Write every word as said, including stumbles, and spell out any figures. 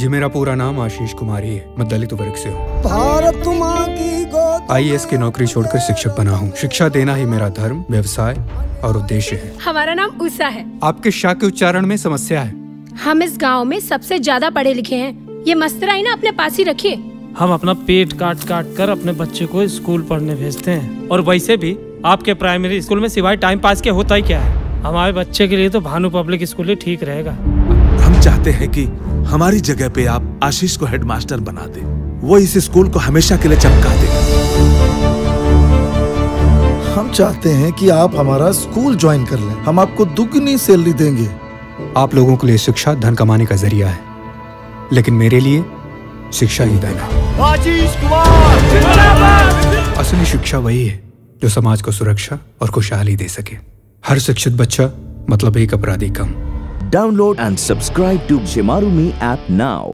जी मेरा पूरा नाम आशीष कुमारी है। मैं दलित वर्ग से हूँ। भारत माँ की गोद। आई ए एस की नौकरी छोड़कर शिक्षक बना हूँ। शिक्षा देना ही मेरा धर्म, व्यवसाय और उद्देश्य है। हमारा नाम उषा है। आपके शाह के उच्चारण में समस्या है। हम इस गाँव में सबसे ज्यादा पढ़े लिखे हैं। ये मस्तराई ना अपने पास ही रखिए। हम अपना पेट काट काट कर अपने बच्चे को स्कूल पढ़ने भेजते हैं, और वैसे भी आपके प्राइमरी स्कूल में सिवाय टाइम पास के होता ही क्या है। हमारे बच्चे के लिए तो भानु पब्लिक स्कूल ही ठीक रहेगा। हम चाहते हैं कि हमारी जगह पे आप आशीष को हेडमास्टर बना दे। वो इस स्कूल को हमेशा के लिए चमका देगा। हम चाहते हैं कि आप हमारा स्कूल ज्वाइन कर लें। हम आपको दुगनी सैलरी देंगे। आप लोगों के लिए शिक्षा धन कमाने का जरिया है, लेकिन मेरे लिए शिक्षा ही देना। आशीष कुमार। असली शिक्षा वही है जो समाज को सुरक्षा और खुशहाली दे सके। हर शिक्षित बच्चा मतलब एक अपराधी कम। Download and subscribe to Shemaroo me app now.